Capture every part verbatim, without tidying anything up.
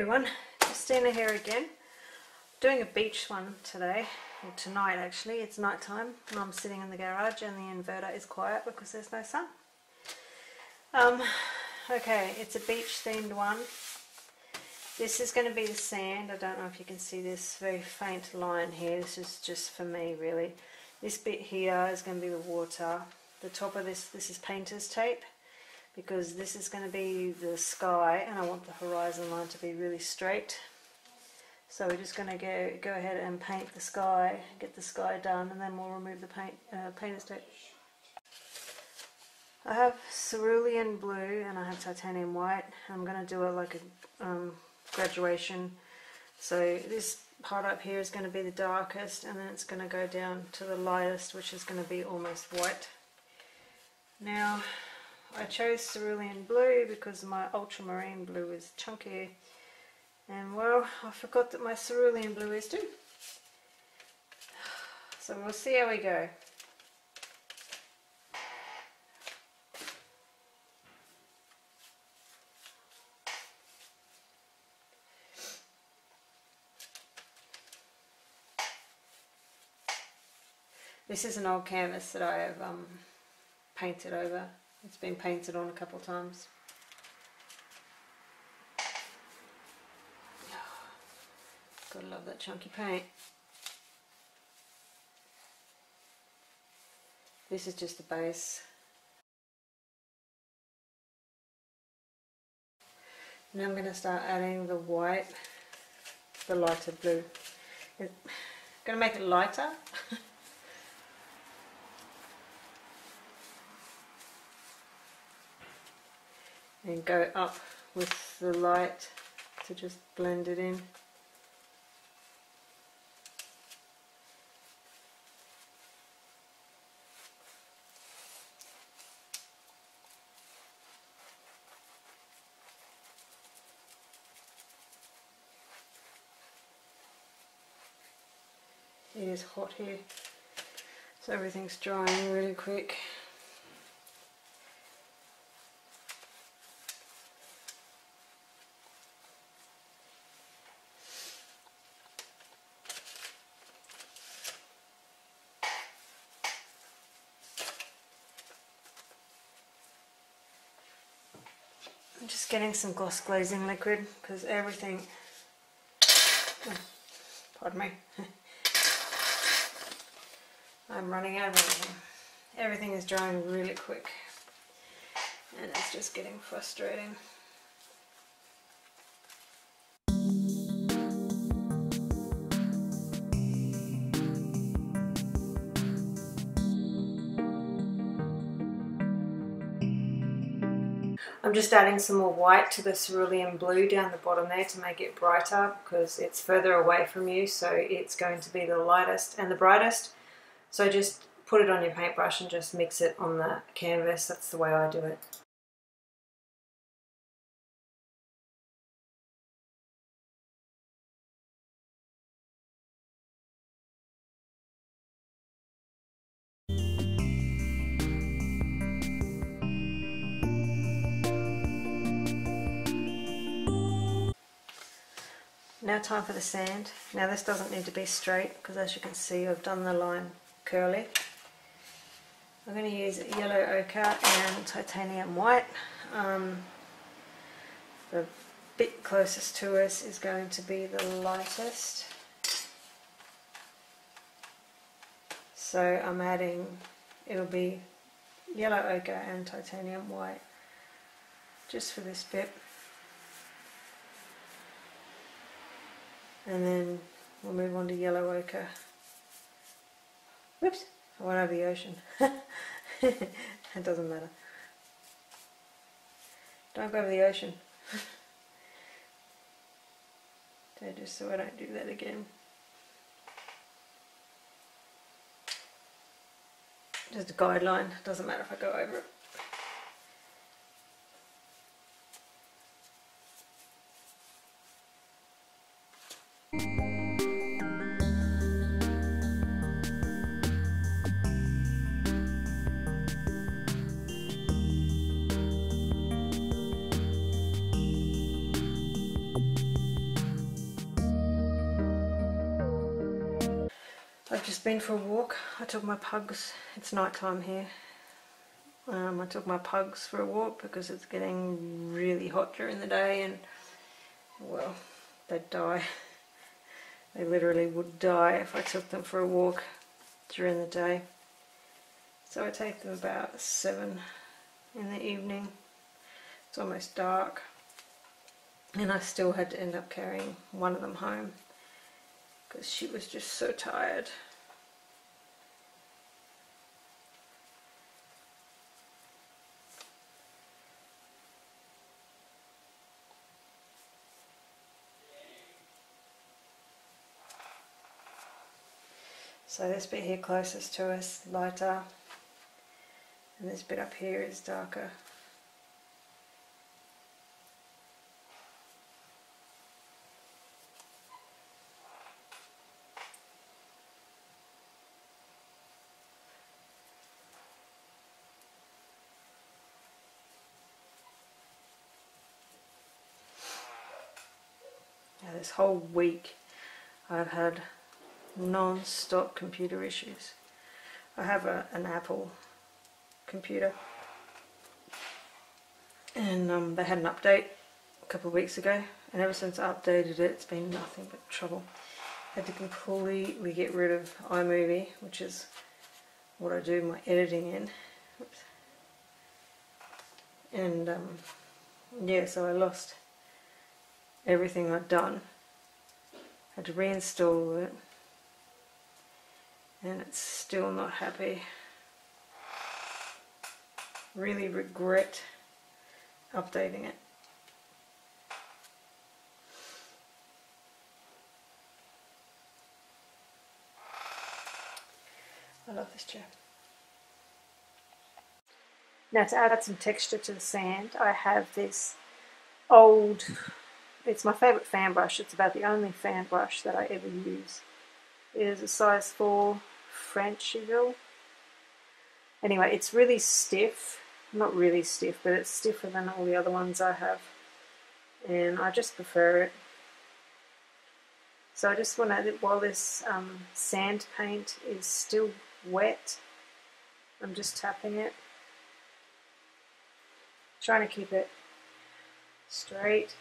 everyone, Christina here again. Doing a beach one today, or tonight actually. It's night time and I'm sitting in the garage and the inverter is quiet because there's no sun. Um, okay, it's a beach themed one. This is going to be the sand. I don't know if you can see this very faint line here. This is just for me really. This bit here is going to be the water. The top of this, this is painter's tape, because this is going to be the sky and I want the horizon line to be really straight. So we're just going to go go ahead and paint the sky, get the sky done, and then we'll remove the paint uh, painter's tape. I have cerulean blue and I have titanium white. I'm going to do it like a um, graduation. So this part up here is going to be the darkest, and then it's going to go down to the lightest, which is going to be almost white. Now, I chose cerulean blue because my ultramarine blue is chunky, and well, I forgot that my cerulean blue is too. So we'll see how we go. This is an old canvas that I have um, painted over. It's been painted on a couple times. Gotta love that chunky paint. This is just the base. Now I'm going to start adding the white, the lighter blue. I'm going to make it lighter. And go up with the light to just blend it in. It is hot here, so everything's drying really quick. I'm just getting some gloss glazing liquid because everything, oh, pardon me, I'm running out of everything. Everything is drying really quick and it's just getting frustrating. I'm just adding some more white to the cerulean blue down the bottom there to make it brighter because it's further away from you, so it's going to be the lightest and the brightest. So just put it on your paintbrush and just mix it on the canvas. That's the way I do it. Now time for the sand. Now this doesn't need to be straight because as you can see I've done the line curly. I'm going to use yellow ochre and titanium white. Um, the bit closest to us is going to be the lightest. So I'm adding, it'll be yellow ochre and titanium white just for this bit. And then we'll move on to yellow ochre. Whoops, I went over the ocean. It doesn't matter. Don't go over the ocean. Okay, just so I don't do that again. Just a guideline, it doesn't matter if I go over it. I've just been for a walk. I took my pugs. It's night time here. Um, I took my pugs for a walk because it's getting really hot during the day, and well, they'd die. They literally would die if I took them for a walk during the day. So I take them about seven in the evening. It's almost dark, and I still had to end up carrying one of them home because she was just so tired. So this bit here closest to us, lighter, and this bit up here is darker. Now this whole week I've had non-stop computer issues. I have a, an Apple computer, and um, they had an update a couple of weeks ago, and ever since I updated it, it's been nothing but trouble. Had to completely get rid of iMovie, which is what I do my editing in. Oops. And um, yeah, so I lost everything I'd done. Had to reinstall it. And it's still not happy. Really regret updating it. I love this chair. Now, to add some texture to the sand, I have this old, it's my favourite fan brush. It's about the only fan brush that I ever use. It is a size four French eagle. Anyway, it's really stiff. Not really stiff, but it's stiffer than all the other ones I have, and I just prefer it. So I just want to, while this um, sand paint is still wet, I'm just tapping it, trying to keep it straight,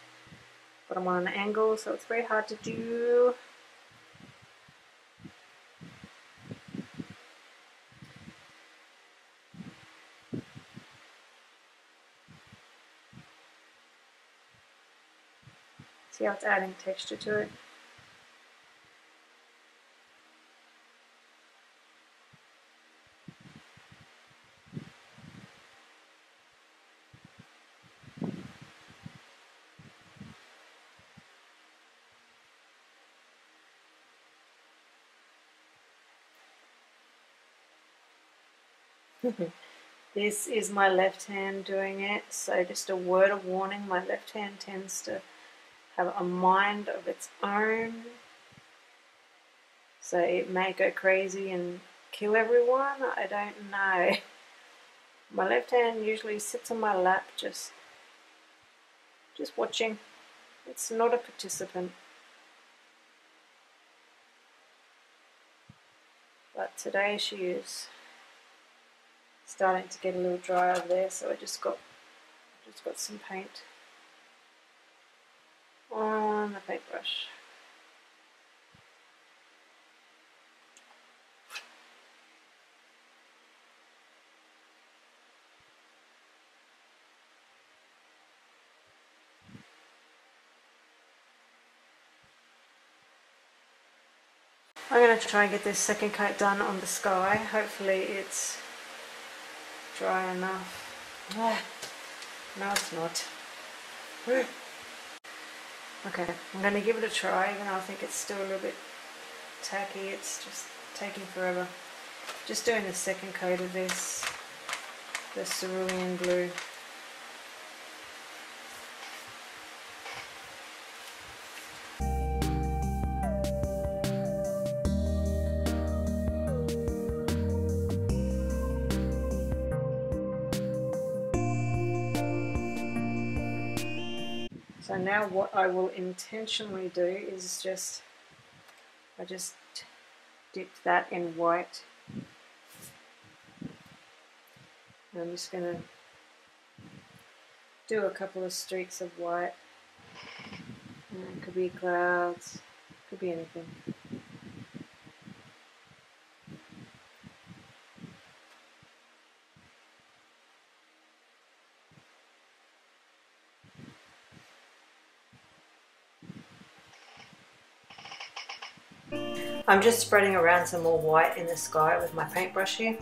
but I'm on an angle, so it's very hard to do. See how it's adding texture to it. This is my left hand doing it, so just a word of warning, my left hand tends to have a mind of its own, so it may go crazy and kill everyone. I don't know. My left hand usually sits on my lap, just just watching. It's not a participant, but today she is starting to get a little dry over there, so I just got just got some paint on the paintbrush. I'm going to try and get this second coat done on the sky. Hopefully it's dry enough. No, it's not. Okay, I'm going to give it a try, even though I think it's still a little bit tacky. It's just taking forever. Just doing the second coat of this, the Cerulean Blue. So now what I will intentionally do is just, I just dip that in white. And I'm just going to do a couple of streaks of white. And it could be clouds, could be anything. I'm just spreading around some more white in the sky with my paintbrush here.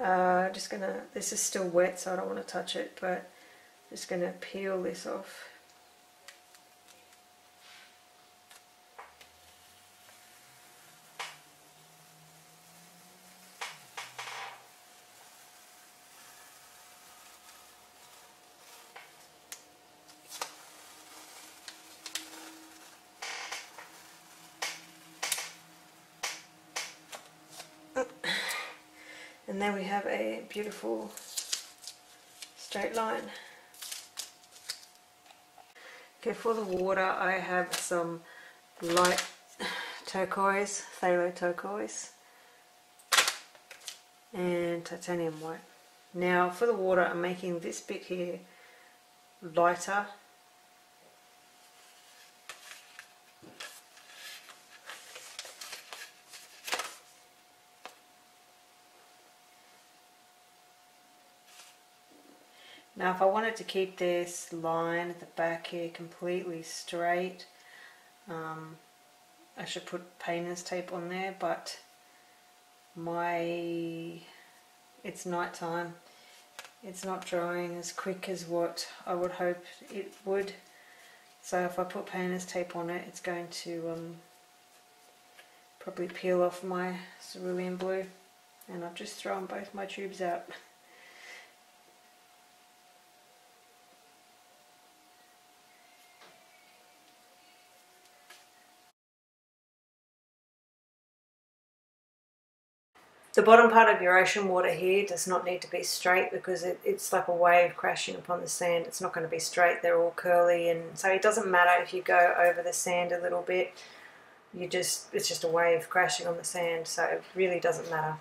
Uh, just gonna, this is still wet so I don't want to touch it, but just gonna peel this off. And there we have a beautiful straight line. Okay, for the water I have some light turquoise, phthalo turquoise, and titanium white. Now for the water I'm making this bit here lighter. Now if I wanted to keep this line at the back here completely straight, um, I should put painter's tape on there, but my it's night time, it's not drying as quick as what I would hope it would, so if I put painter's tape on it, it's going to um, probably peel off my cerulean blue, and I've just thrown both my tubes out. The bottom part of your ocean water here does not need to be straight because it, it's like a wave crashing upon the sand. It's not going to be straight, they're all curly, and so it doesn't matter if you go over the sand a little bit. You just it's just a wave crashing on the sand, so it really doesn't matter.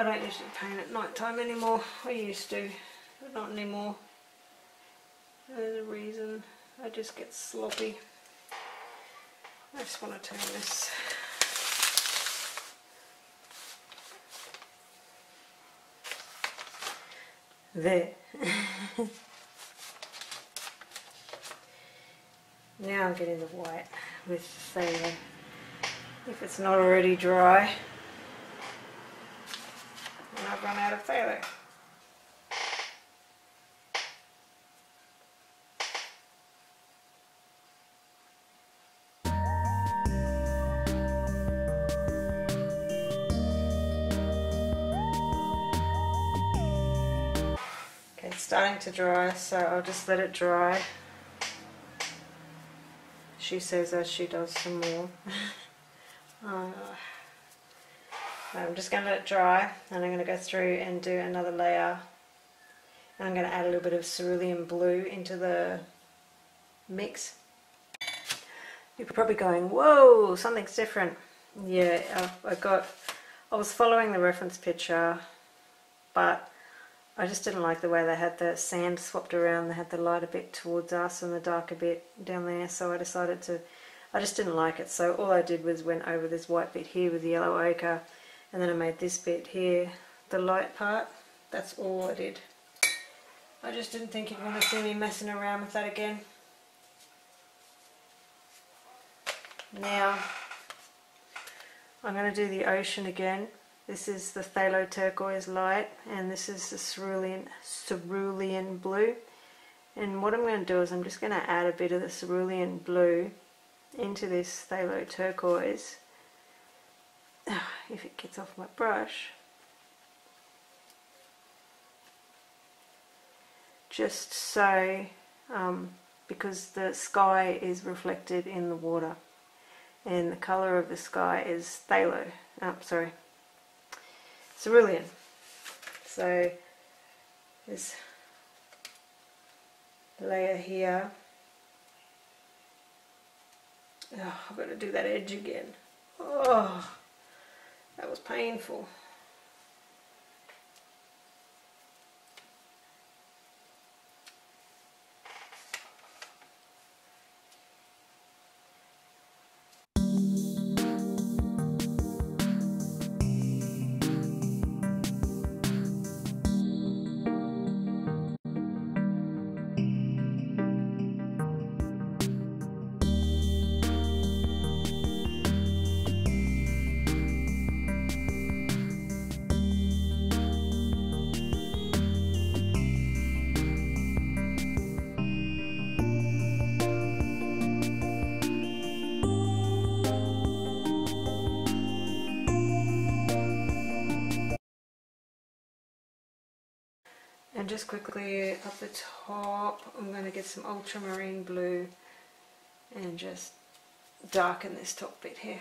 I don't usually paint at night time anymore. I used to, but not anymore. There's a reason. I just get sloppy. I just want to turn this. There. Now I'm getting the white with phthalo. If it's not already dry. I've run out of phthalo. Okay, it's starting to dry, so I'll just let it dry. She says as she does some more. uh, I'm just going to let it dry, and I'm going to go through and do another layer, and I'm going to add a little bit of cerulean blue into the mix. You're probably going, whoa, something's different. Yeah, I, I got, I was following the reference picture, but I just didn't like the way they had the sand swapped around. They had the lighter bit towards us and the darker bit down there, so I decided to, I just didn't like it, so all I did was went over this white bit here with the yellow ochre, and then I made this bit here the light part. That's all I did. I just didn't think you'd want to see me messing around with that again. Now I'm going to do the ocean again. This is the phthalo turquoise light, and this is the cerulean cerulean blue, And what I'm going to do is I'm just going to add a bit of the cerulean blue into this phthalo turquoise. If it gets off my brush. Just so, um, because the sky is reflected in the water. And the colour of the sky is phthalo, oh, sorry, cerulean. So this layer here, oh, I've got to do that edge again. Oh, that was painful. And just quickly up the top, I'm going to get some ultramarine blue and just darken this top bit here.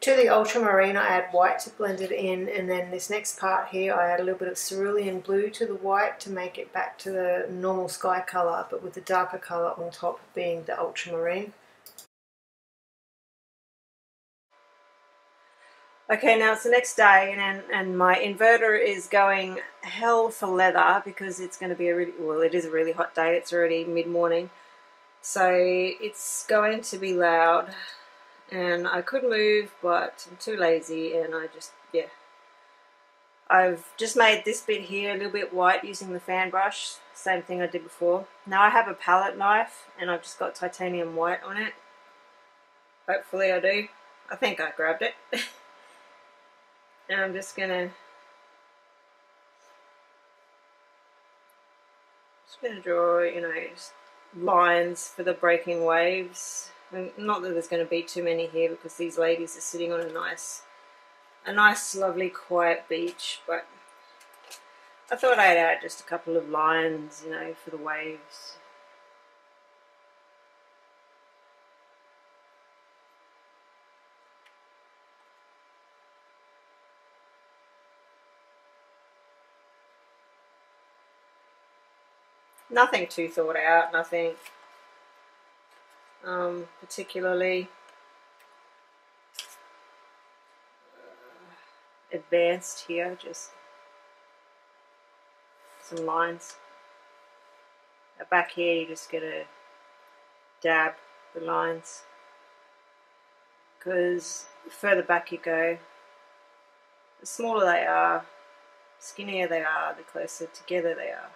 To the ultramarine I add white to blend it in, and then this next part here I add a little bit of cerulean blue to the white to make it back to the normal sky colour, but with the darker colour on top being the ultramarine. Okay, now it's the next day and, and my inverter is going hell for leather because it's going to be a really, well it is a really hot day, it's already mid-morning. So it's going to be loud. And I could move, but I'm too lazy, and I just, yeah. I've just made this bit here a little bit white using the fan brush, same thing I did before. Now I have a palette knife, and I've just got titanium white on it. Hopefully I do. I think I grabbed it. And I'm just gonna... Just gonna draw, you know, just lines for the breaking waves. Not that there's going to be too many here because these ladies are sitting on a nice, a nice lovely quiet beach, but I thought I'd add just a couple of lines, you know, for the waves. Nothing too thought out, nothing... Um, particularly uh, advanced here, just some lines. Now back here you just gotta dab the lines because the further back you go, the smaller they are, the skinnier they are, the closer together they are.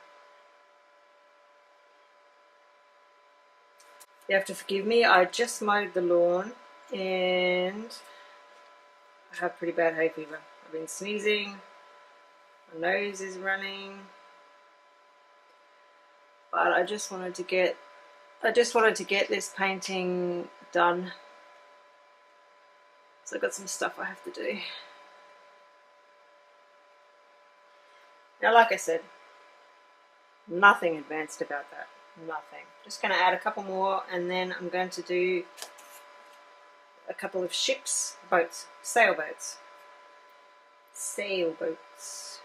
You have to forgive me, I just mowed the lawn and I have pretty bad hay fever. I've been sneezing, my nose is running, but I just wanted to get, I just wanted to get this painting done. So I've got some stuff I have to do. Now like I said, nothing advanced about that. Nothing. Just going to add a couple more, and then I'm going to do a couple of ships, boats, sailboats, sailboats.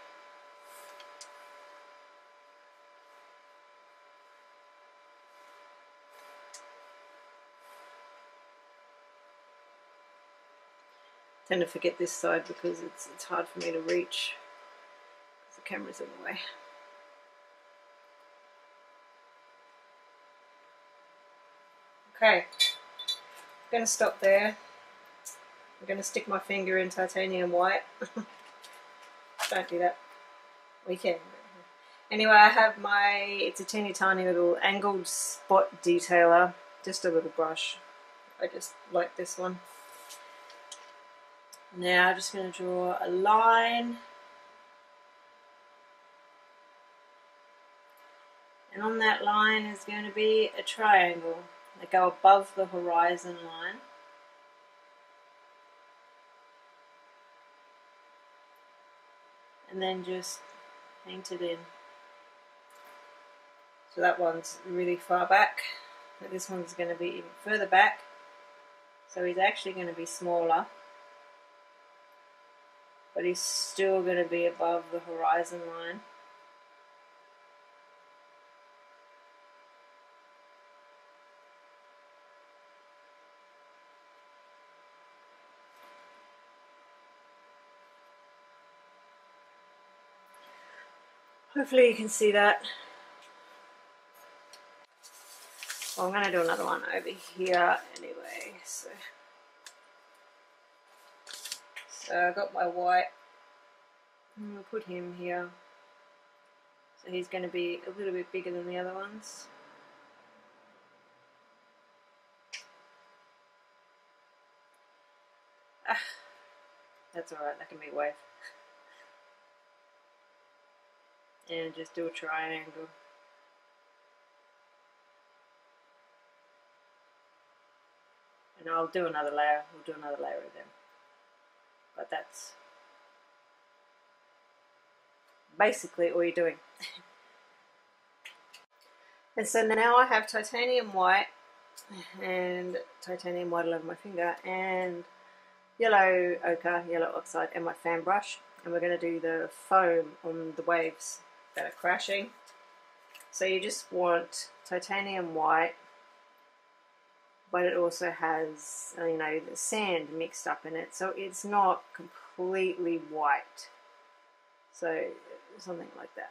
I tend to forget this side because it's it's hard for me to reach because the camera's in the way. Okay, I'm going to stop there. I'm going to stick my finger in titanium white. Don't do that. We can. Anyway, I have my, it's a teeny tiny little angled spot detailer, just a little brush. I just like this one. Now I'm just going to draw a line, and on that line is going to be a triangle. They go above the horizon line. And then just paint it in. So that one's really far back, but this one's going to be even further back. So he's actually going to be smaller, but he's still going to be above the horizon line. Hopefully you can see that. Well, I'm going to do another one over here anyway. So, so I got my white. I'm going to put him here. So he's going to be a little bit bigger than the other ones. Ah, that's alright, that can be a wave. And just do a triangle. And I'll do another layer, we'll do another layer of them. But that's basically all you're doing. And so now I have titanium white and titanium white all over my finger and yellow ochre, yellow oxide, and my fan brush. And we're going to do the foam on the waves that are crashing. So you just want titanium white, but it also has, you know, the sand mixed up in it, so it's not completely white. So something like that.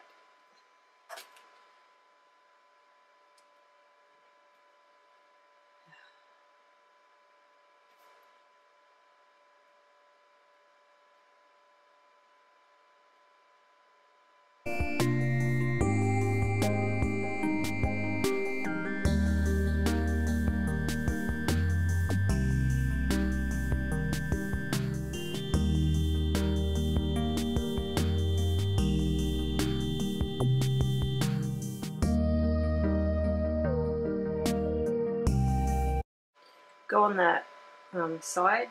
Go on that um, side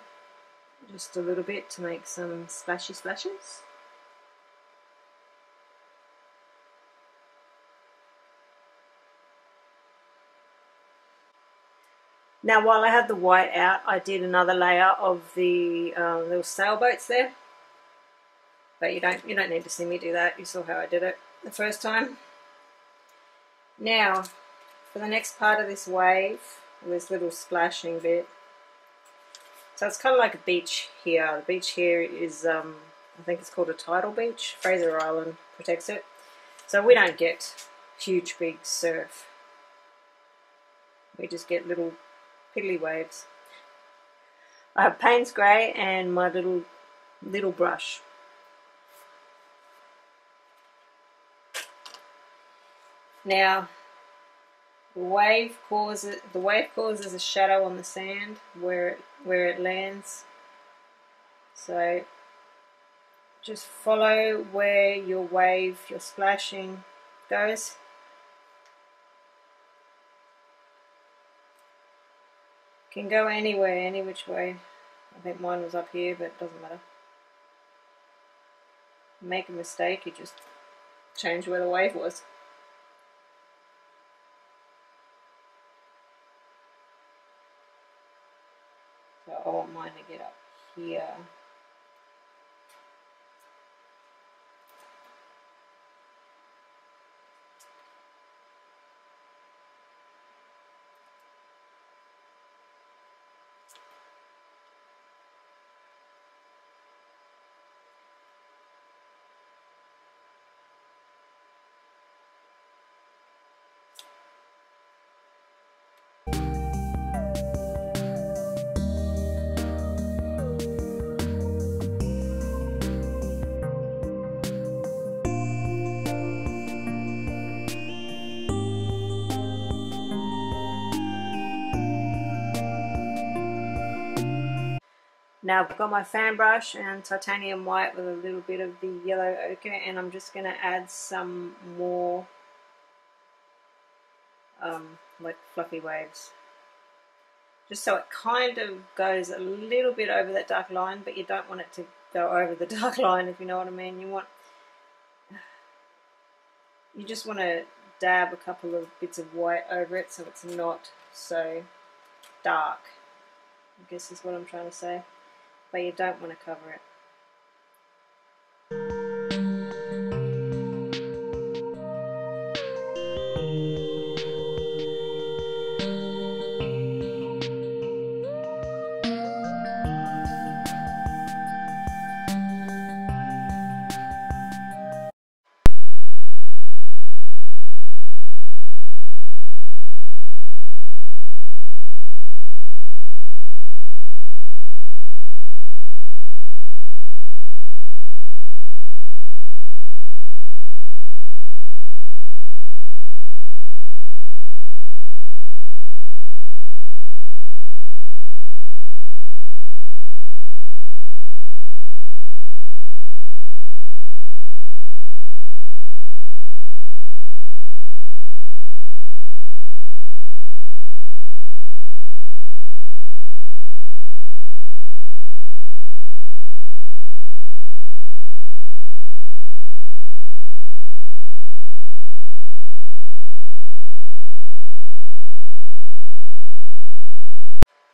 just a little bit to make some splashy splashes. Now while I had the white out, I did another layer of the uh, little sailboats there, but you don't you don't need to see me do that. You saw how I did it the first time. Now for the next part of this wave, this little splashing bit. So it's kind of like a beach here. The beach here is, um, I think it's called a tidal beach. Fraser Island protects it. So we don't get huge big surf. We just get little piddly waves. I have Paynes Grey and my little, little brush. Now, The wave causes the wave causes a shadow on the sand where it, where it lands. So just follow where your wave, your splashing goes. Can go anywhere, any which way. I think mine was up here, but it doesn't matter. Make a mistake, you just change where the wave was. I want mine to get up here. Now I've got my fan brush and titanium white with a little bit of the yellow ochre, and I'm just going to add some more um, like fluffy waves, just so it kind of goes a little bit over that dark line, but you don't want it to go over the dark line, if you know what I mean. You want, you just want to dab a couple of bits of white over it so it's not so dark, I guess is what I'm trying to say, but you don't want to cover it.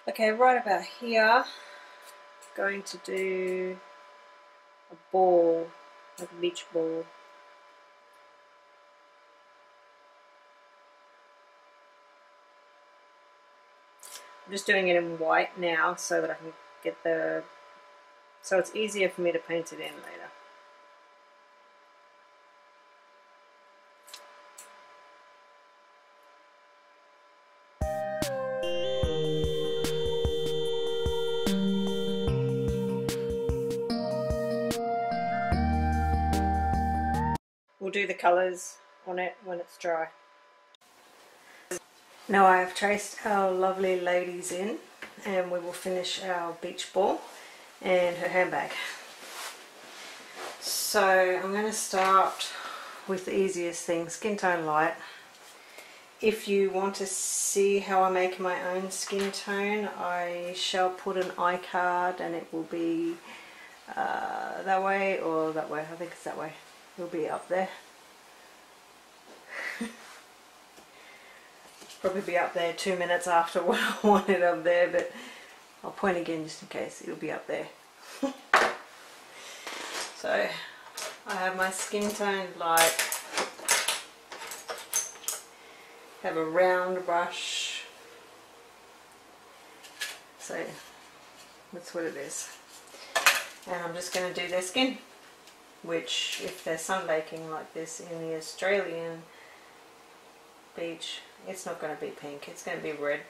Okay, right about here, I'm going to do a ball, like a beach ball. I'm just doing it in white now so that I can get the, so it's easier for me to paint it in later. We'll do the colours on it when it's dry. Now I have traced our lovely ladies in, and we will finish our beach ball and her handbag. So I'm going to start with the easiest thing, skin tone light. If you want to see how I make my own skin tone, I shall put an iCard, and it will be uh, that way or that way, I think it's that way. It'll be up there. Probably be up there two minutes after what I wanted up there, but I'll point again just in case. It'll be up there. So I have my skin tone light. Have a round brush. So that's what it is. And I'm just going to do their skin, which if they're sunbaking like this in the Australian beach, it's not going to be pink, it's going to be red.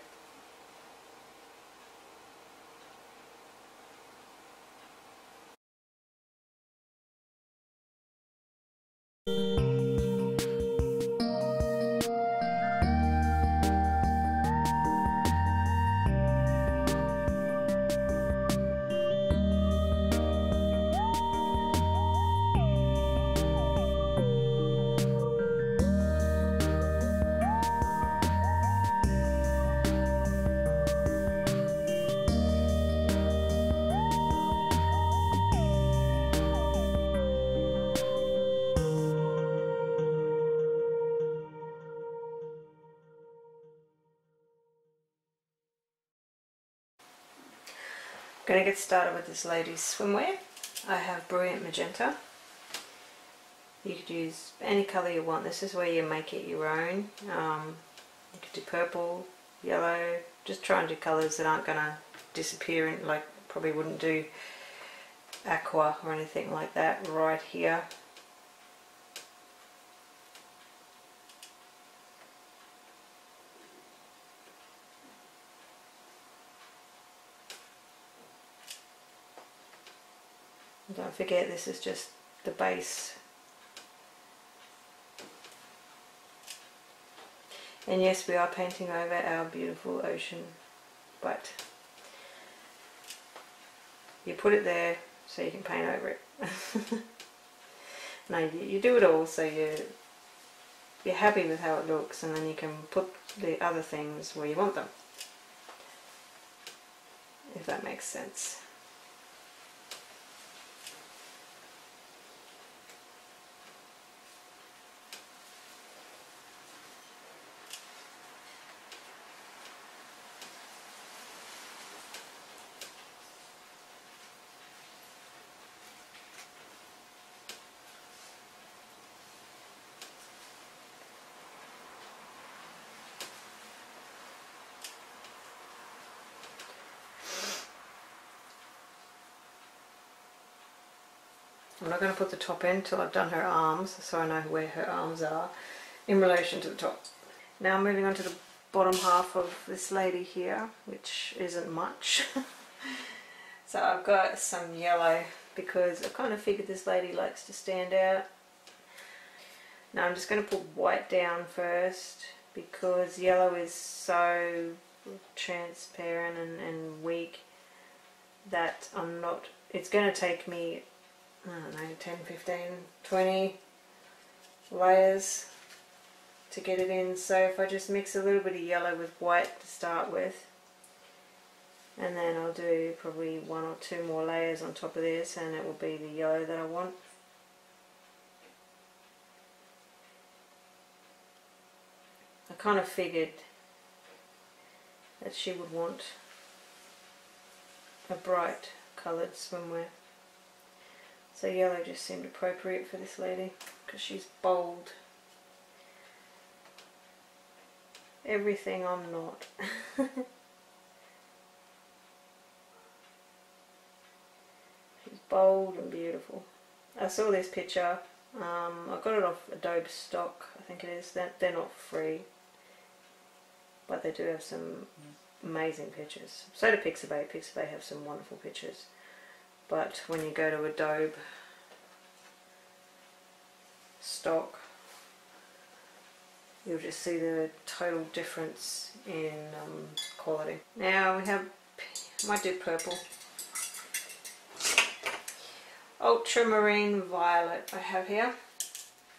Going to get started with this lady's swimwear. I have Brilliant Magenta. You could use any colour you want. This is where you make it your own. Um, you could do purple, yellow. Just try and do colours that aren't going to disappear, and like probably wouldn't do aqua or anything like that right here. Don't forget, this is just the base. And yes, we are painting over our beautiful ocean, but you put it there so you can paint over it. No, you, you do it all so you, you're happy with how it looks, and then you can put the other things where you want them, if that makes sense. I'm not going to put the top in till I've done her arms, so I know where her arms are in relation to the top. Now moving on to the bottom half of this lady here, which isn't much. So I've got some yellow because I kind of figured this lady likes to stand out. Now I'm just going to put white down first because yellow is so transparent and, and weak that I'm not... It's going to take me... I don't know, ten, fifteen, twenty layers to get it in. So if I just mix a little bit of yellow with white to start with, and then I'll do probably one or two more layers on top of this, and it will be the yellow that I want. I kind of figured that she would want a bright coloured swimwear. So yellow just seemed appropriate for this lady because she's bold. Everything I'm not. She's bold and beautiful. I saw this picture. Um, I got it off Adobe Stock, I think it is. They're, they're not free, but they do have some amazing pictures. So do Pixabay. Pixabay have some wonderful pictures. But when you go to Adobe Stock, you'll just see the total difference in um, quality. Now we have, I might do purple. Ultramarine Violet I have here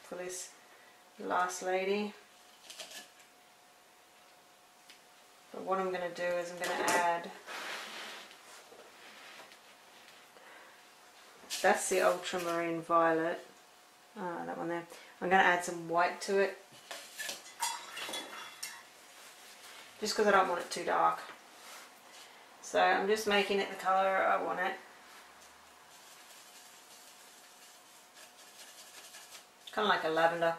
for this last lady. But what I'm going to do is I'm going to add... That's the ultramarine violet, uh, that one there. I'm going to add some white to it, just because I don't want it too dark. So I'm just making it the colour I want it. Kind of like a lavender.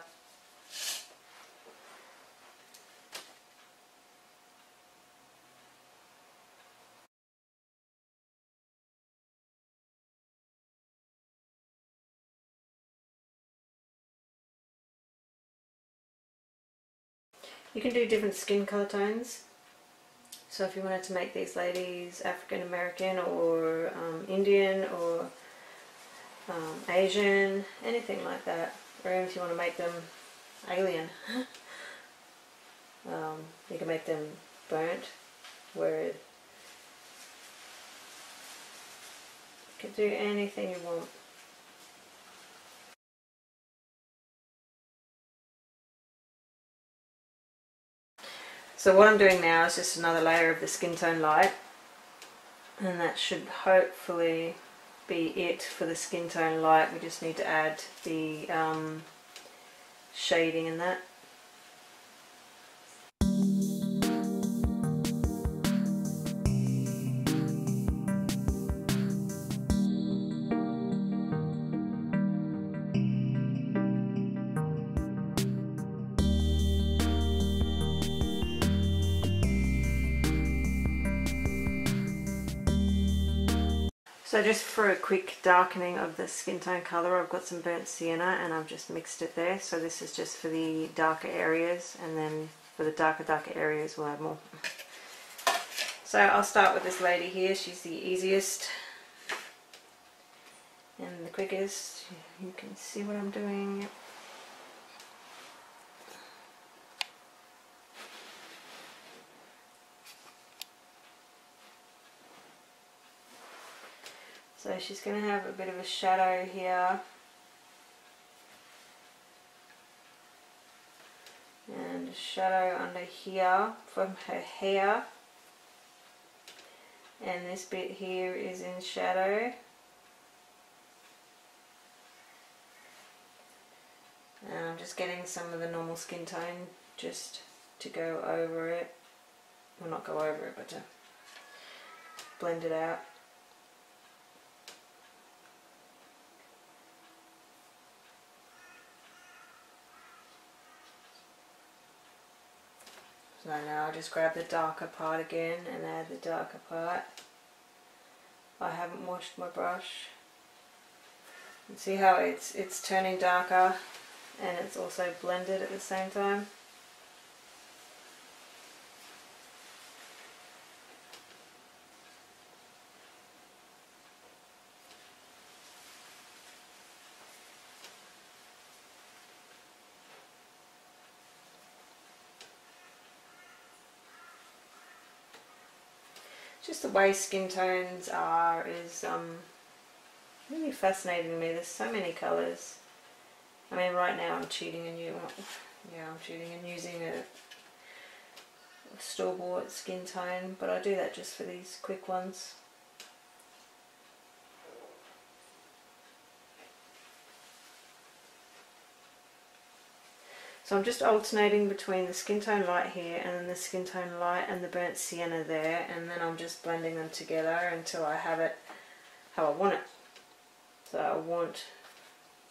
You can do different skin colour tones, so if you wanted to make these ladies African American or um, Indian or um, Asian, anything like that, or even if you want to make them alien, um, you can make them burnt, where you can do anything you want. So what I'm doing now is just another layer of the skin tone light, and that should hopefully be it for the skin tone light. We just need to add the um, shading in that. So just for a quick darkening of the skin tone colour, I've got some burnt sienna and I've just mixed it there. So this is just for the darker areas, and then for the darker, darker areas we'll add more. So I'll start with this lady here. She's the easiest and the quickest. You can see what I'm doing. So she's going to have a bit of a shadow here. And a shadow under here from her hair. And this bit here is in shadow. And I'm just getting some of the normal skin tone just to go over it. Well, not go over it, but to blend it out. So now I'll just grab the darker part again and add the darker part. I haven't washed my brush. You can see how it's it's turning darker and it's also blended at the same time. Just the way skin tones are is um, really fascinating to me. There's so many colours. I mean, right now I'm cheating and you, yeah, I'm cheating and using a store-bought skin tone, but I do that just for these quick ones. So I'm just alternating between the skin tone light here and then the skin tone light and the burnt sienna there, and then I'm just blending them together until I have it how I want it. So I want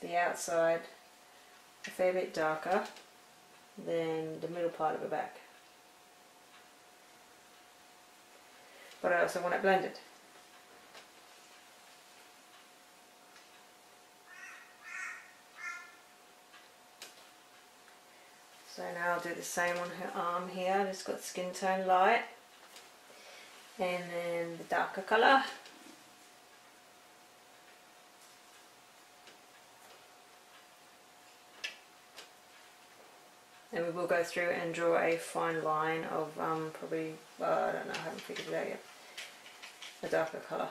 the outside a fair bit darker than the middle part of the back. But I also want it blended. So now I'll do the same on her arm here. I've just got skin tone light and then the darker colour. And we will go through and draw a fine line of um, probably, well, I don't know, I haven't figured it out yet, a darker colour.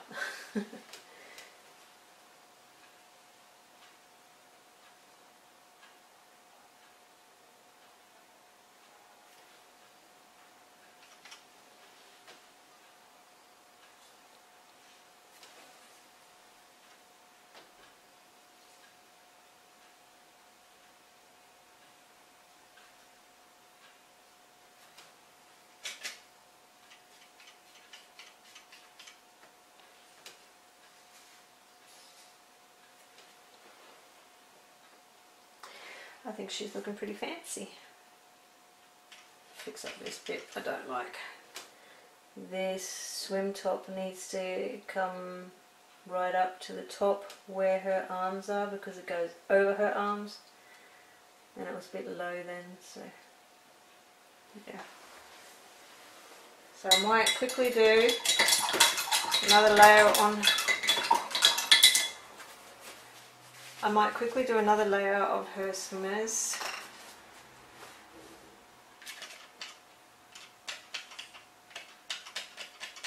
I think she's looking pretty fancy. Fix up this bit I don't like. This swim top needs to come right up to the top where her arms are because it goes over her arms. And it was a bit low then, so yeah. So I might quickly do another layer on I might quickly do another layer of her swimmers.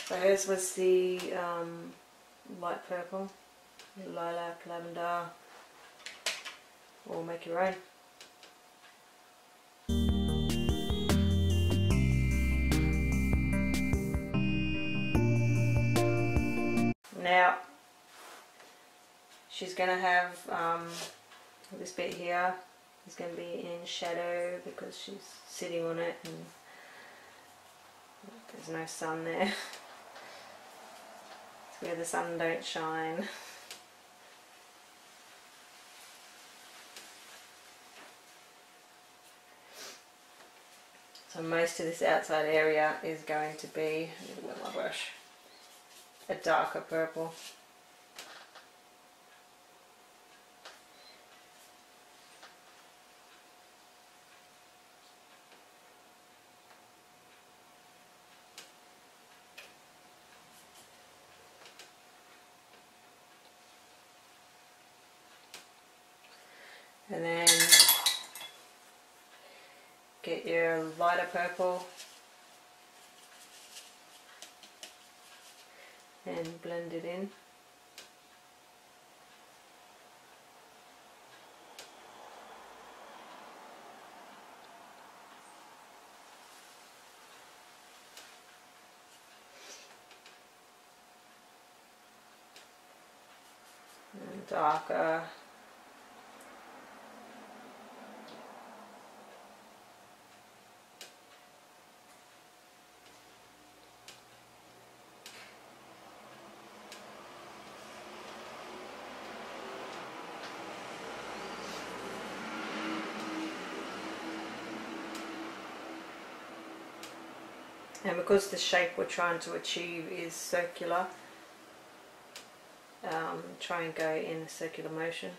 So hers was the um, light purple, lilac, lavender, or make your own. Now, she's going to have um, this bit here is going to be in shadow because she's sitting on it and there's no sun there. It's where the sun don't shine. So most of this outside area is going to be, with my brush, a darker purple. And then get your lighter purple and blend it in. darker. And because the shape we're trying to achieve is circular, um, try and go in a circular motion.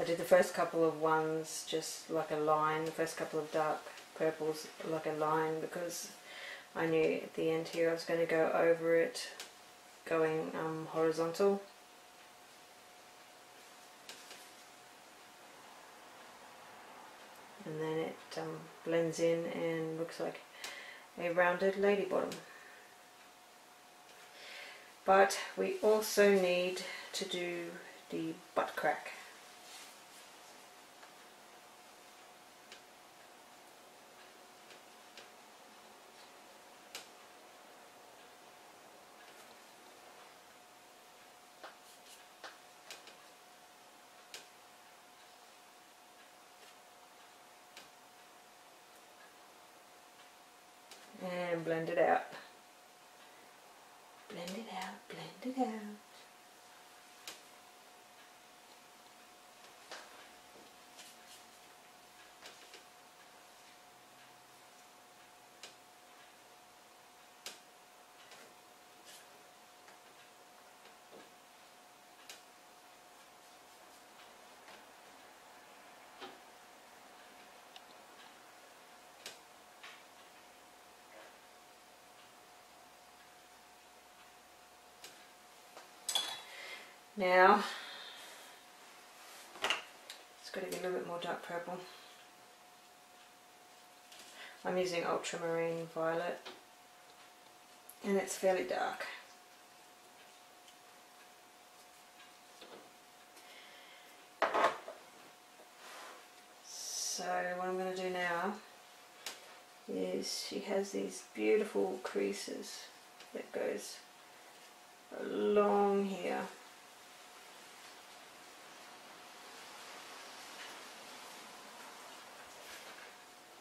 I did the first couple of ones just like a line, the first couple of dark purples like a line, because I knew at the end here I was going to go over it going um, horizontal. And then it um, blends in and looks like a rounded lady bottom. But we also need to do the butt crack. Blend it out. Blend it out, blend it out. Now, it's got to be a little bit more dark purple. I'm using Ultramarine Violet, and it's fairly dark. So what I'm going to do now is she has these beautiful creases that goes along here.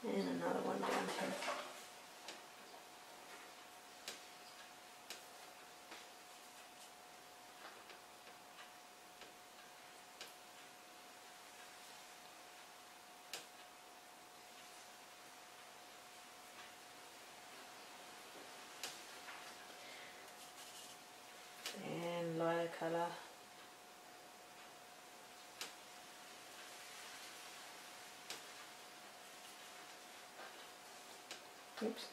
And another one down here. And lighter colour. Oops.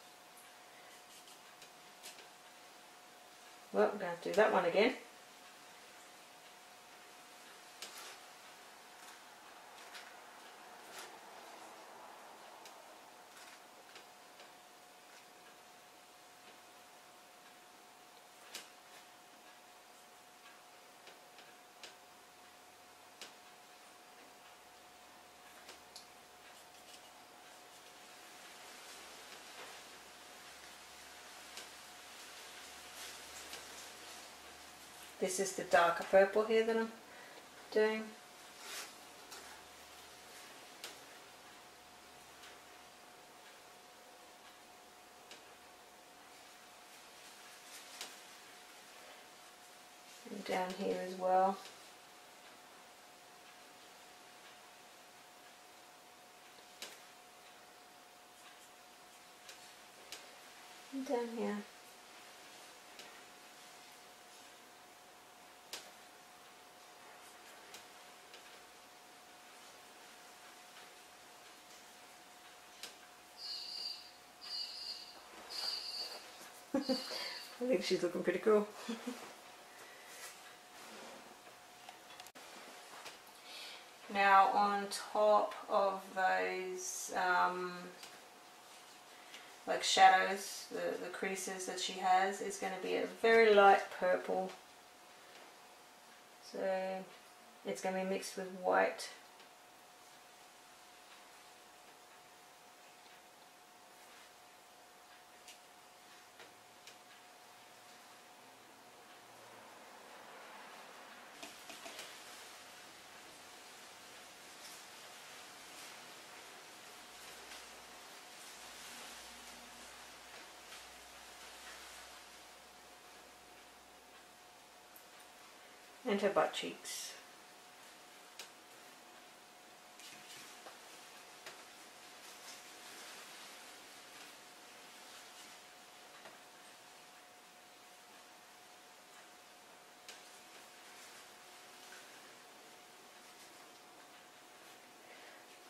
Well, I'm going to have to do that one again. This is the darker purple here that I'm doing. And down here as well. And down here. I think she's looking pretty cool. Now on top of those um, like shadows, the, the creases that she has, is going to be a very light purple. So It's going to be mixed with white. And her butt cheeks.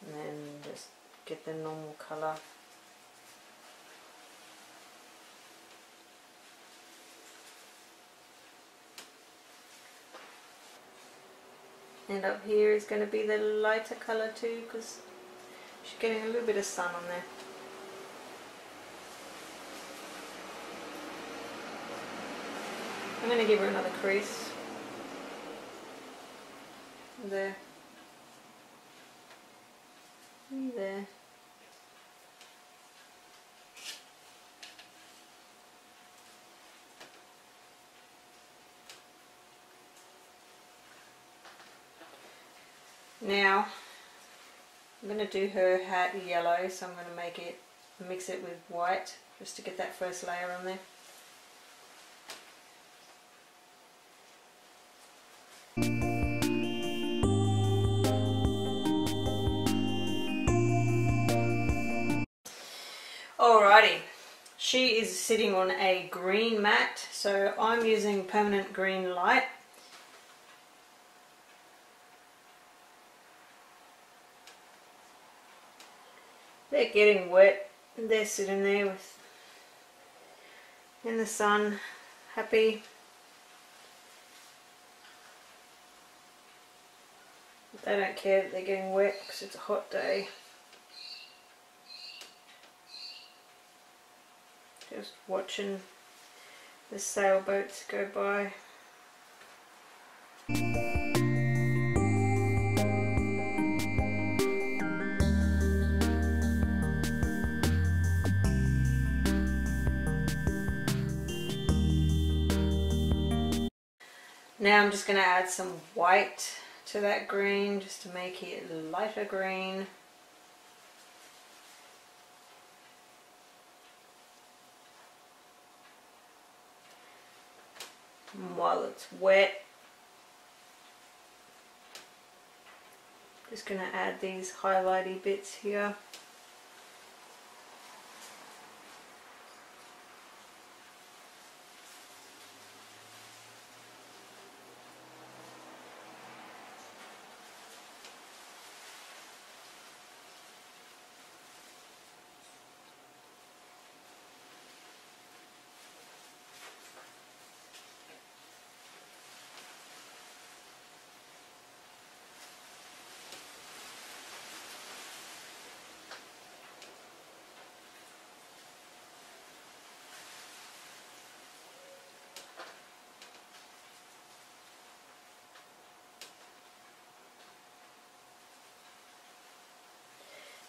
And then just get the normal colour. And up here is going to be the lighter colour too, because she's getting a little bit of sun on there. I'm going to give her another crease. There. There. Now, I'm going to do her hat yellow, so I'm going to make it, mix it with white, just to get that first layer on there. Alrighty, she is sitting on a green mat, so I'm using Permanent Green Light. They're getting wet, they're sitting there with, in the sun, happy. They don't care that they're getting wet because it's a hot day. Just watching the sailboats go by. Now I'm just going to add some white to that green, just to make it lighter green. And while it's wet, just going to add these highlighty bits here.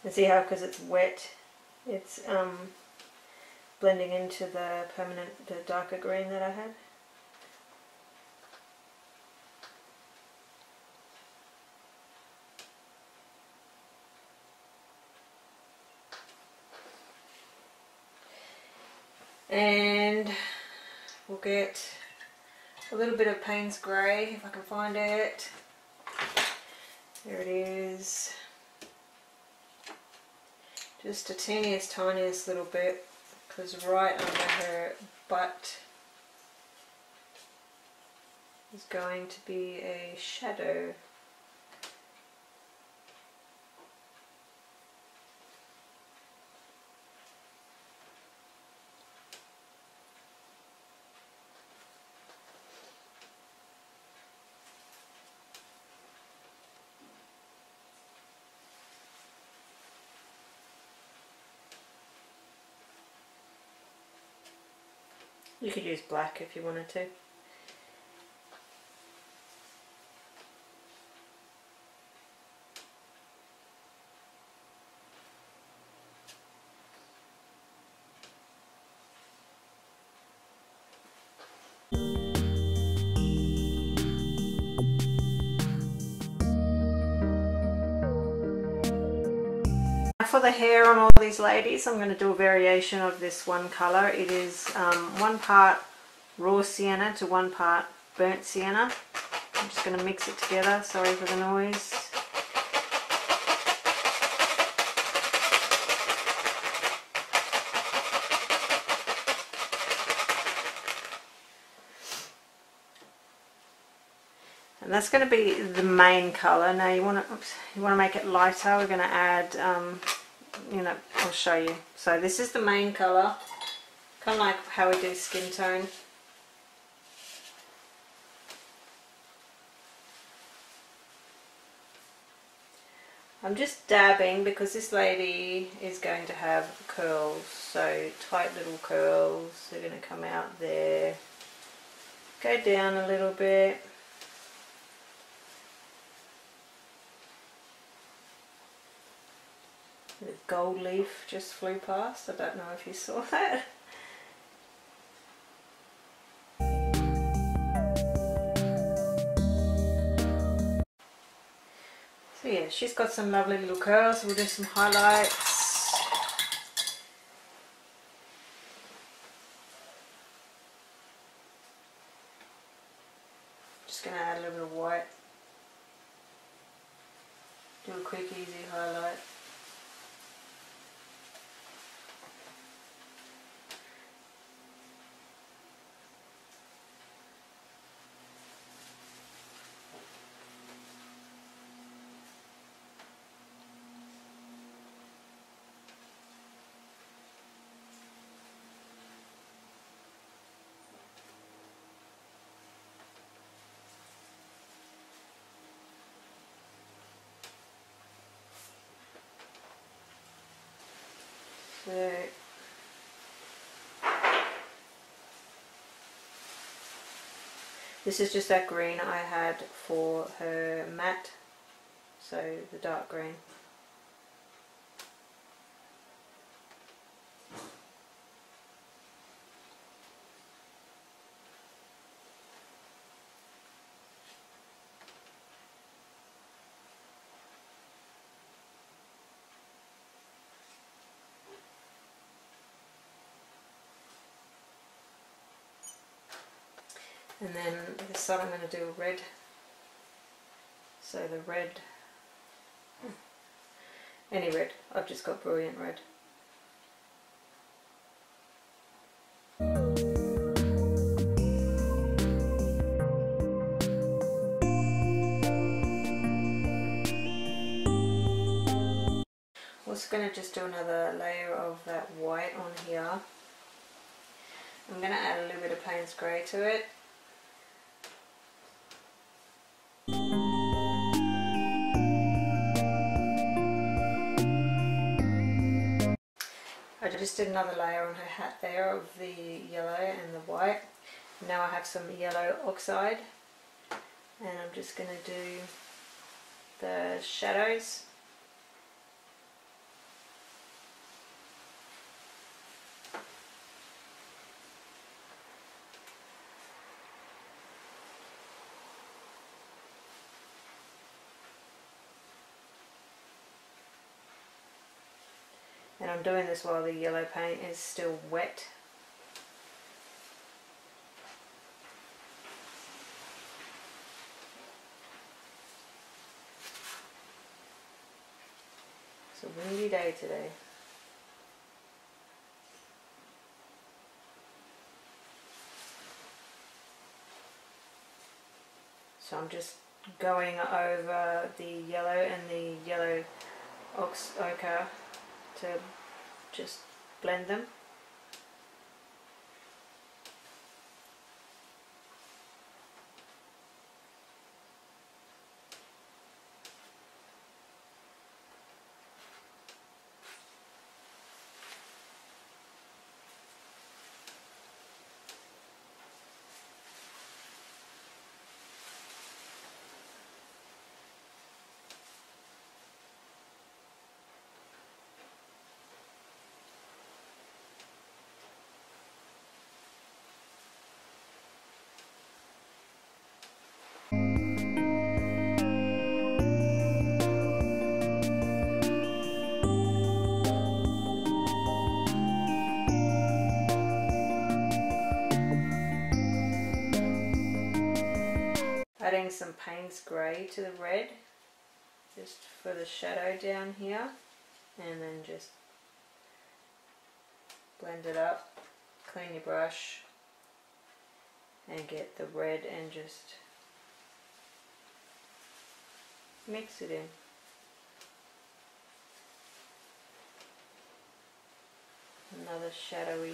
And see how, because it's wet, it's um, blending into the permanent, the darker green that I had. And we'll get a little bit of Paynes Grey if I can find it. There it is. Just the teeniest, tiniest little bit, because right under her butt is going to be a shadow. You could use black if you wanted to. for the hair on all these ladies, I'm going to do a variation of this one colour. It is um, one part raw sienna to one part burnt sienna. I'm just going to mix it together, sorry for the noise. And that's going to be the main colour. Now you want to, oops, you want to make it lighter. We're going to add, um, you know, I'll show you. So this is the main colour, kind of like how we do skin tone. I'm just dabbing because this lady is going to have curls, so tight little curls. They're going to come out there, go down a little bit. The gold leaf just flew past. I don't know if you saw that. So yeah, she's got some lovely little curls. We'll do some highlights. Just going to add a little bit of white. Do a quick easy highlight. So this is just that green I had for her matte, so the dark green. And then this side I'm going to do red, so the red, any red, I've just got brilliant red. Also going to just do another layer of that white on here. I'm going to add a little bit of Paynes Grey to it. I just did another layer on her hat there of the yellow and the white. Now I have some yellow oxide and I'm just going to do the shadows. And I'm doing this while the yellow paint is still wet. It's a windy day today. So I'm just going over the yellow and the yellow ochre to just blend them. adding some Paynes Grey to the red just for the shadow down here, and then just blend it up, clean your brush and get the red and just mix it in. Another shadowy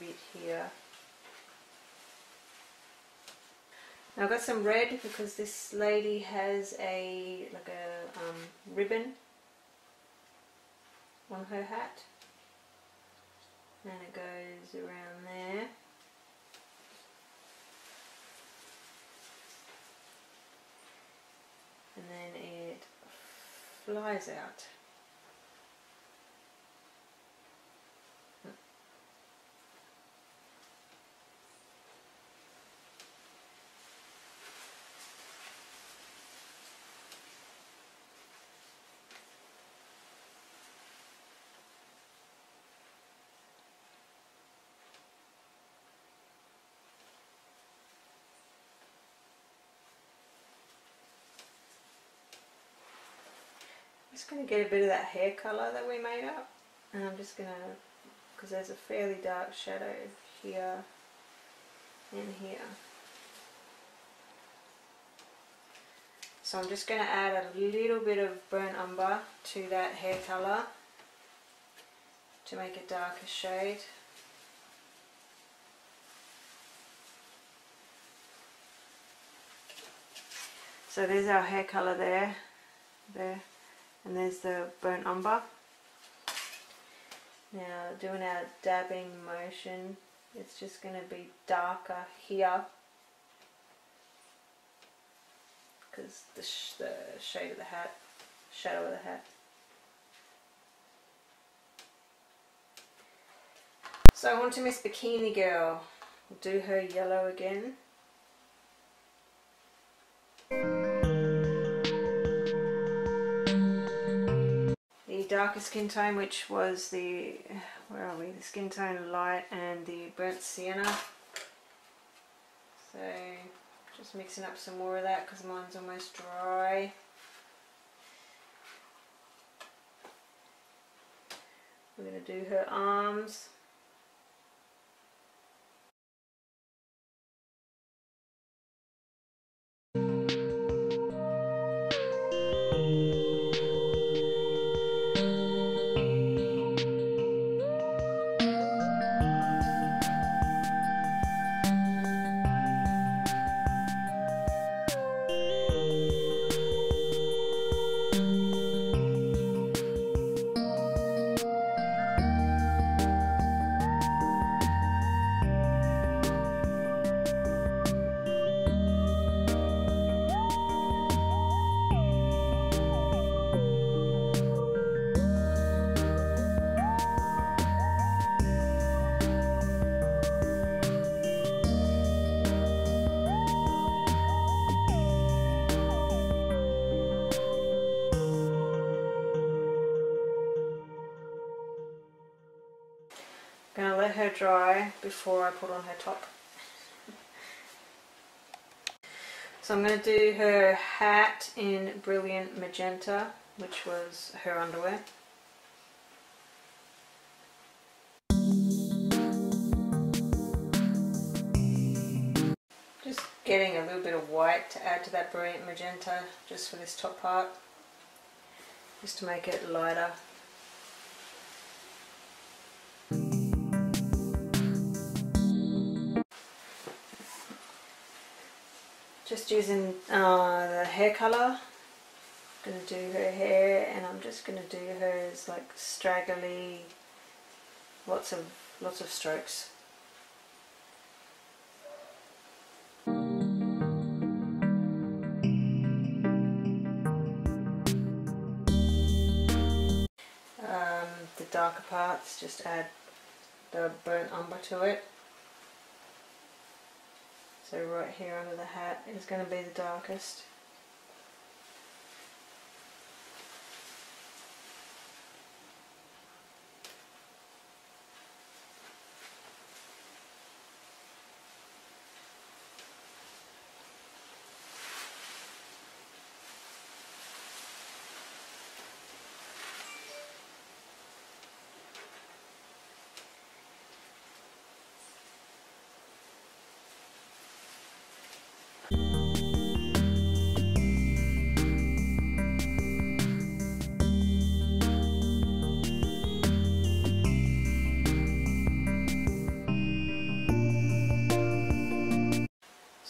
bit here. Now I've got some red because this lady has a like a um, ribbon on her hat, and it goes around there. And then it flies out. I'm just going to get a bit of that hair colour that we made up, and I'm just going to, because there's a fairly dark shadow here and here. So I'm just going to add a little bit of burnt umber to that hair colour to make a darker shade. So there's our hair colour there, there. And there's the burnt umber. Now doing our dabbing motion, it's just going to be darker here because the, sh the shade of the hat, shadow of the hat. So on to Miss Bikini Girl, we'll do her yellow again. Darker skin tone, which was the, where are we, the skin tone light and the burnt sienna. So just mixing up some more of that because mine's almost dry. We're going to do her arms. Gonna let her dry before I put on her top. So I'm gonna do her hat in Brilliant Magenta, which was her underwear. Just getting a little bit of white to add to that Brilliant Magenta, just for this top part, just to make it lighter. Just using uh, the hair colour, I'm going to do her hair, and I'm just going to do hers like straggly, lots of lots of strokes. Um, the darker parts, just add the burnt umber to it. So right here under the hat is going to be the darkest.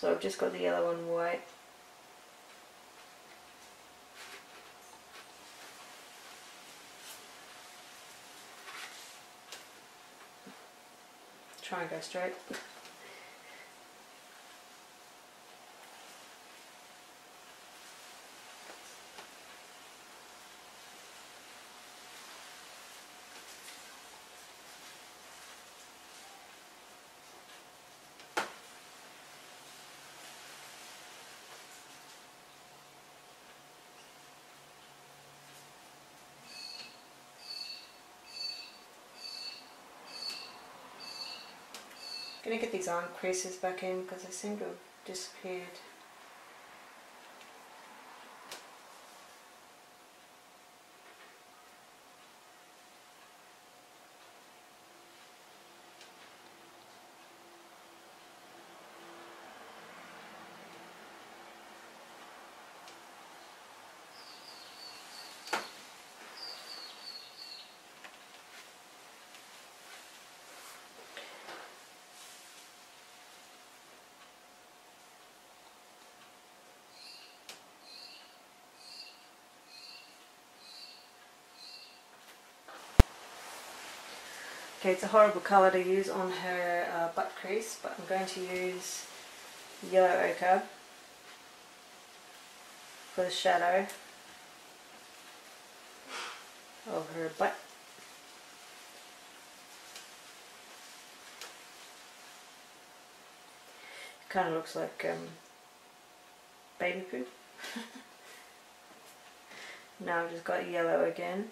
So I've just got the yellow on white. Try and go straight. I'm going to get these arm creases back in because they seem to have disappeared. Okay, it's a horrible colour to use on her uh, butt crease, but I'm going to use yellow ochre for the shadow of her butt. It kind of looks like um, baby poo. Now I've just got yellow again.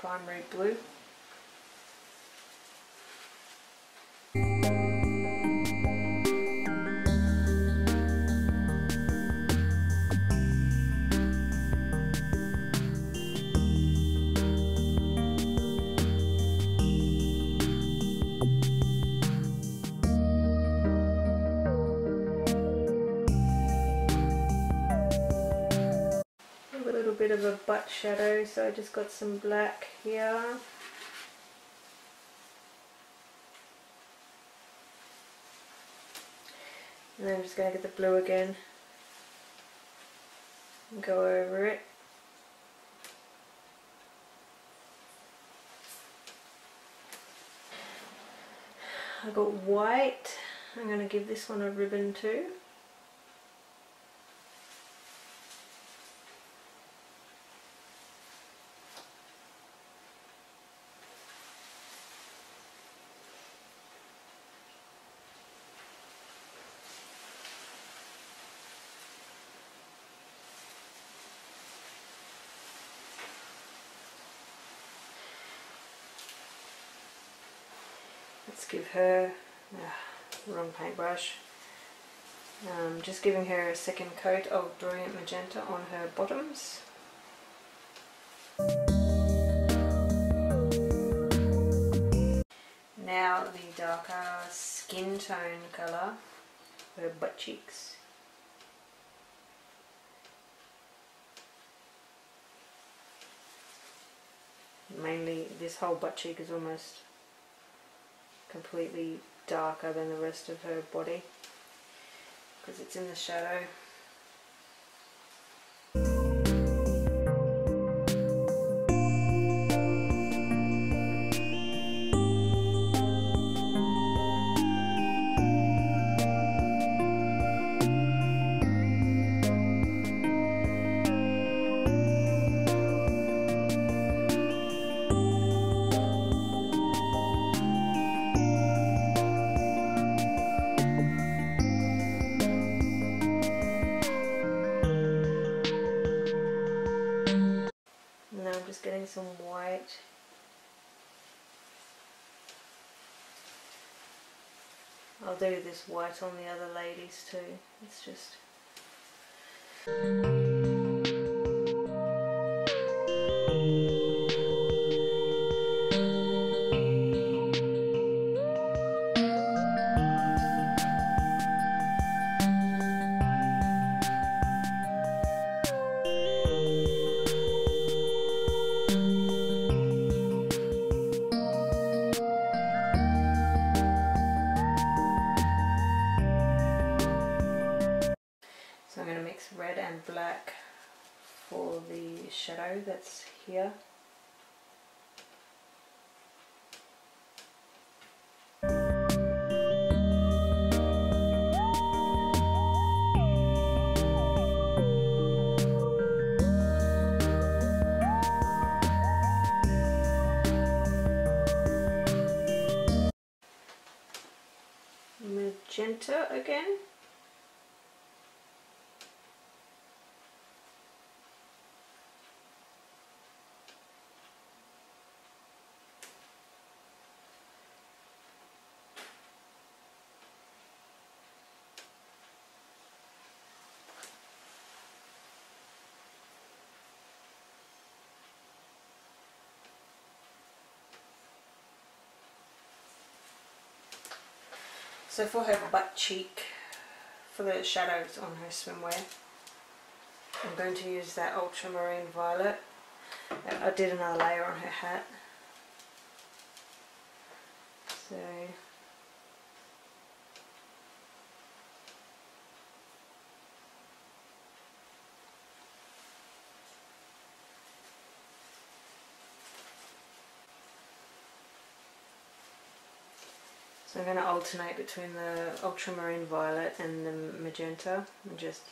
Primary blue. Bit of a butt shadow, so I just got some black here. And then I'm just going to get the blue again and go over it. I got white. I'm going to give this one a ribbon too. Let's give her, uh, wrong paintbrush, um, just giving her a second coat of Brilliant Magenta on her bottoms. Now the darker skin tone colour, her butt cheeks. Mainly this whole butt cheek is almost completely darker than the rest of her body because it's in the shadow. Getting some white. I'll do this white on the other ladies too. It's just... shadow that's here. Magenta again. So for her butt cheek, for the shadows on her swimwear, I'm going to use that Ultramarine Violet. I did another layer on her hat. So So I'm going to alternate between the Ultramarine Violet and the Magenta and just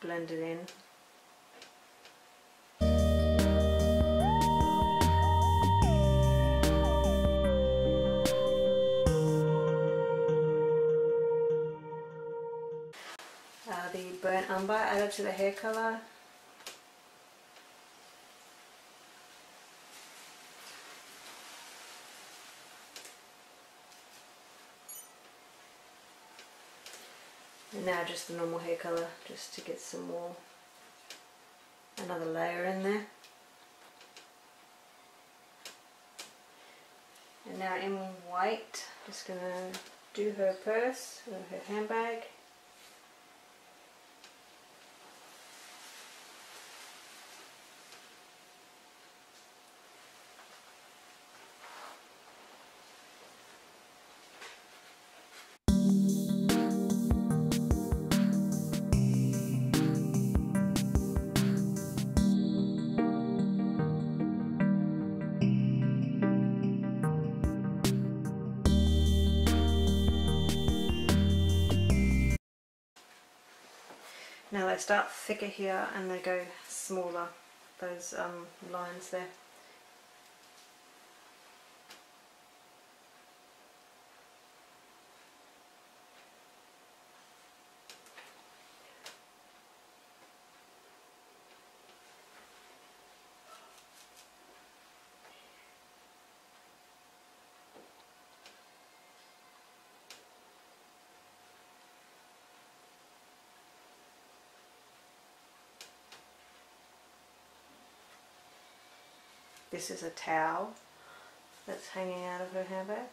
blend it in. Uh, the burnt umber added to the hair colour. Now just the normal hair colour, just to get some more, another layer in there. And now in white, just going to do her purse, or her handbag. Now they start thicker here and they go smaller, those um, lines there. This is a towel that's hanging out of her handbag.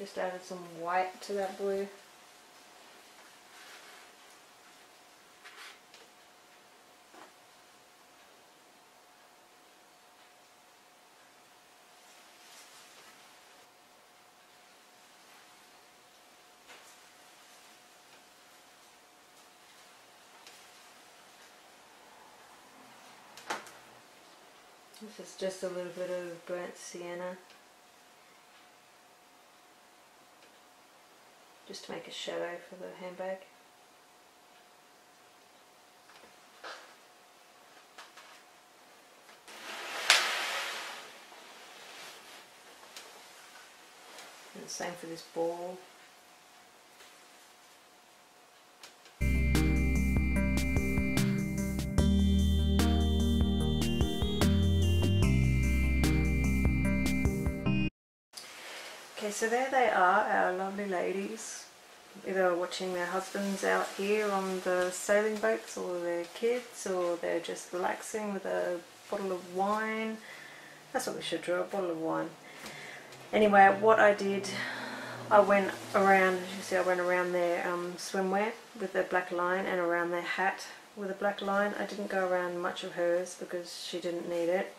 Just added some white to that blue. This is just a little bit of burnt sienna, just to make a shadow for the handbag. And the same for this ball. So there they are, our lovely ladies, either watching their husbands out here on the sailing boats, or their kids, or they're just relaxing with a bottle of wine. That's what we should draw, a bottle of wine. Anyway, what I did, I went around, as you see, I went around their um, swimwear with their black line, and around their hat with a black line. I didn't go around much of hers because she didn't need it,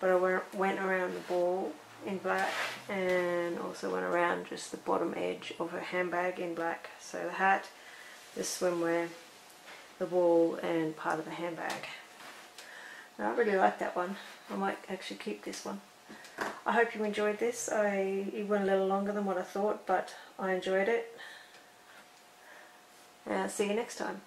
but I went around the ball in black, and also went around just the bottom edge of her handbag in black. So the hat, the swimwear, the wall, and part of the handbag. And I really like that one. I might actually keep this one. I hope you enjoyed this. I, it went a little longer than what I thought, but I enjoyed it. And I'll see you next time.